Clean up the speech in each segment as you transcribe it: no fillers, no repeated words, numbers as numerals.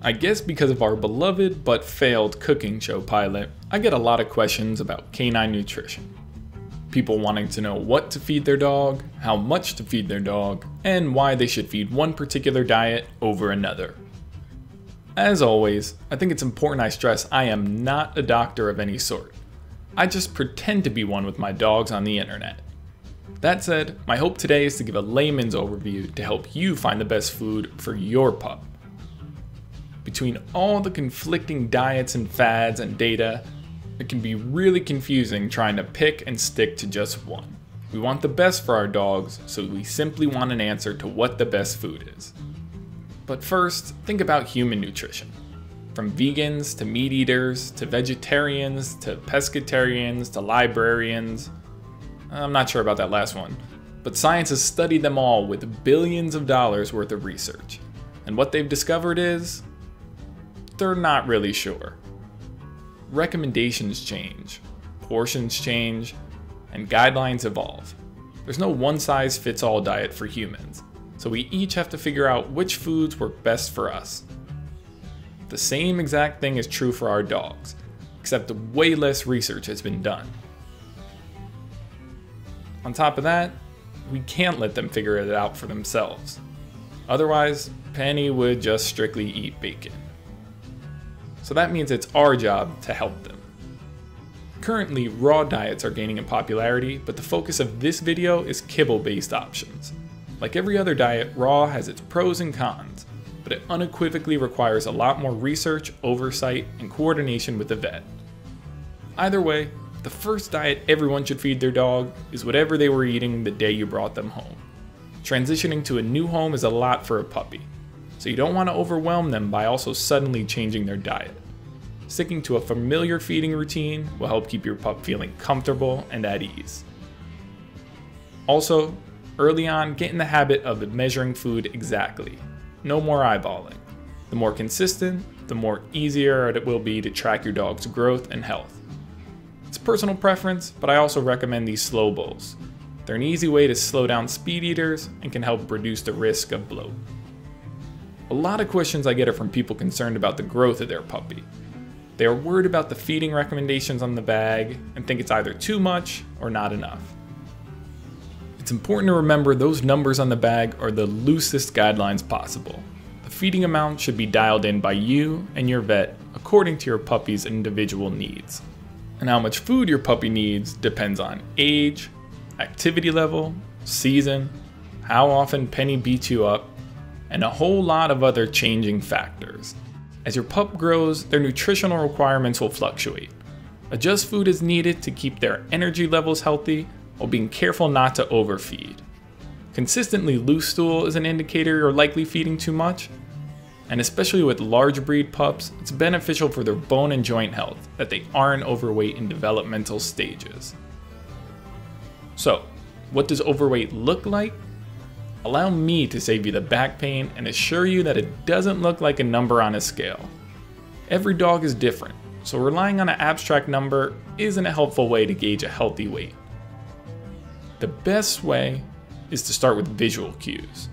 I guess because of our beloved but failed cooking show pilot, I get a lot of questions about canine nutrition. People wanting to know what to feed their dog, how much to feed their dog, and why they should feed one particular diet over another. As always, I think it's important I stress I am not a doctor of any sort. I just pretend to be one with my dogs on the internet. That said, my hope today is to give a layman's overview to help you find the best food for your pup. Between all the conflicting diets and fads and data, it can be really confusing trying to pick and stick to just one. We want the best for our dogs, so we simply want an answer to what the best food is. But first, think about human nutrition. From vegans to meat eaters, to vegetarians, to pescatarians, to librarians. I'm not sure about that last one, but science has studied them all with billions of dollars worth of research. And what they've discovered is, they're not really sure. Recommendations change, portions change, and guidelines evolve. There's no one-size-fits-all diet for humans, so we each have to figure out which foods work best for us. The same exact thing is true for our dogs, except way less research has been done. On top of that, we can't let them figure it out for themselves. Otherwise, Penny would just strictly eat bacon. So that means it's our job to help them. Currently, raw diets are gaining in popularity, but the focus of this video is kibble-based options. Like every other diet, raw has its pros and cons, but it unequivocally requires a lot more research, oversight, and coordination with the vet. Either way, the first diet everyone should feed their dog is whatever they were eating the day you brought them home. Transitioning to a new home is a lot for a puppy, so you don't want to overwhelm them by also suddenly changing their diet. Sticking to a familiar feeding routine will help keep your pup feeling comfortable and at ease. Also, early on, get in the habit of measuring food exactly. No more eyeballing. The more consistent, the more easier it will be to track your dog's growth and health. It's personal preference, but I also recommend these slow bowls. They're an easy way to slow down speed eaters and can help reduce the risk of bloat. A lot of questions I get are from people concerned about the growth of their puppy. They are worried about the feeding recommendations on the bag and think it's either too much or not enough. It's important to remember those numbers on the bag are the loosest guidelines possible. The feeding amount should be dialed in by you and your vet according to your puppy's individual needs. And how much food your puppy needs depends on age, activity level, season, how often Penny beats you up, and a whole lot of other changing factors. As your pup grows, their nutritional requirements will fluctuate. Adjust food is needed to keep their energy levels healthy while being careful not to overfeed. Consistently loose stool is an indicator you're likely feeding too much, and especially with large breed pups, it's beneficial for their bone and joint health that they aren't overweight in developmental stages. So, what does overweight look like? Allow me to save you the back pain and assure you that it doesn't look like a number on a scale. Every dog is different, so relying on an abstract number isn't a helpful way to gauge a healthy weight. The best way is to start with visual cues.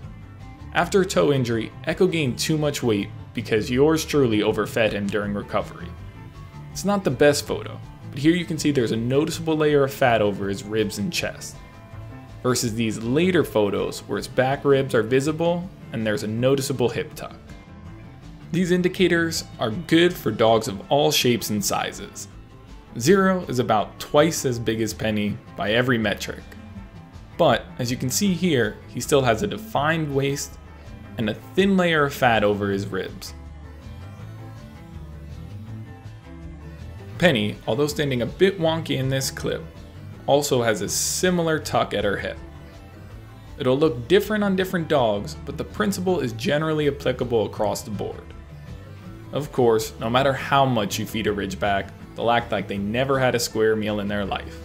After a toe injury, Echo gained too much weight because yours truly overfed him during recovery. It's not the best photo, but here you can see there's a noticeable layer of fat over his ribs and chest, versus these later photos where his back ribs are visible and there's a noticeable hip tuck. These indicators are good for dogs of all shapes and sizes. 0 is about twice as big as Penny by every metric. But as you can see here, he still has a defined waist and a thin layer of fat over his ribs. Penny, although standing a bit wonky in this clip, also has a similar tuck at her hip. It'll look different on different dogs, but the principle is generally applicable across the board. Of course, no matter how much you feed a Ridgeback, they'll act like they never had a square meal in their life.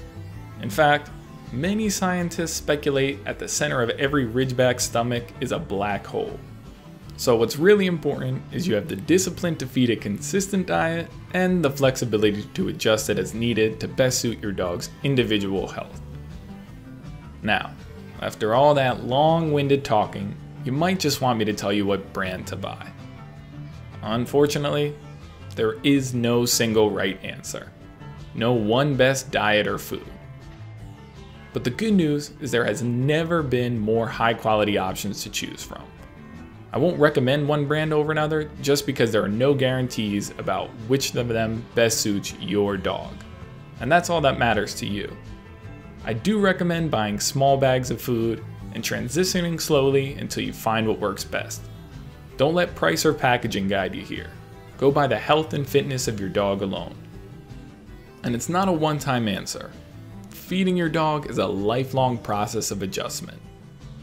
In fact, many scientists speculate at the center of every Ridgeback's stomach is a black hole. So what's really important is you have the discipline to feed a consistent diet and the flexibility to adjust it as needed to best suit your dog's individual health. Now, after all that long-winded talking, you might just want me to tell you what brand to buy. Unfortunately, there is no single right answer. No one best diet or food. But the good news is there has never been more high quality options to choose from. I won't recommend one brand over another just because there are no guarantees about which of them best suits your dog. And that's all that matters to you. I do recommend buying small bags of food and transitioning slowly until you find what works best. Don't let price or packaging guide you here. Go by the health and fitness of your dog alone. And it's not a one-time answer. Feeding your dog is a lifelong process of adjustment.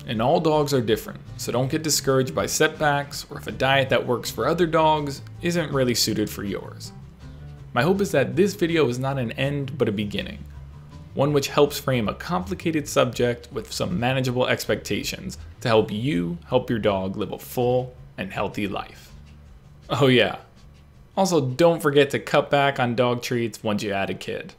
And all dogs are different, so don't get discouraged by setbacks or if a diet that works for other dogs isn't really suited for yours. My hope is that this video is not an end but a beginning, one which helps frame a complicated subject with some manageable expectations to help you help your dog live a full and healthy life. Oh yeah, also don't forget to cut back on dog treats once you add a kid.